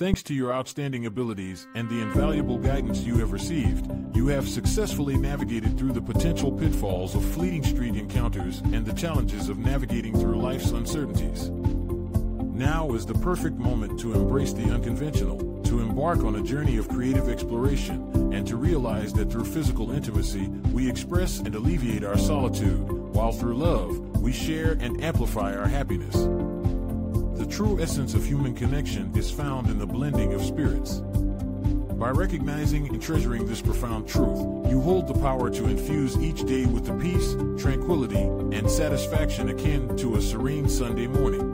Thanks to your outstanding abilities and the invaluable guidance you have received, you have successfully navigated through the potential pitfalls of fleeting street encounters and the challenges of navigating through life's uncertainties. Now is the perfect moment to embrace the unconventional, to embark on a journey of creative exploration, and to realize that through physical intimacy, we express and alleviate our solitude, while through love, we share and amplify our happiness. The true essence of human connection is found in the blending of spirits. By recognizing and treasuring this profound truth, you hold the power to infuse each day with the peace, tranquility, and satisfaction akin to a serene Sunday morning.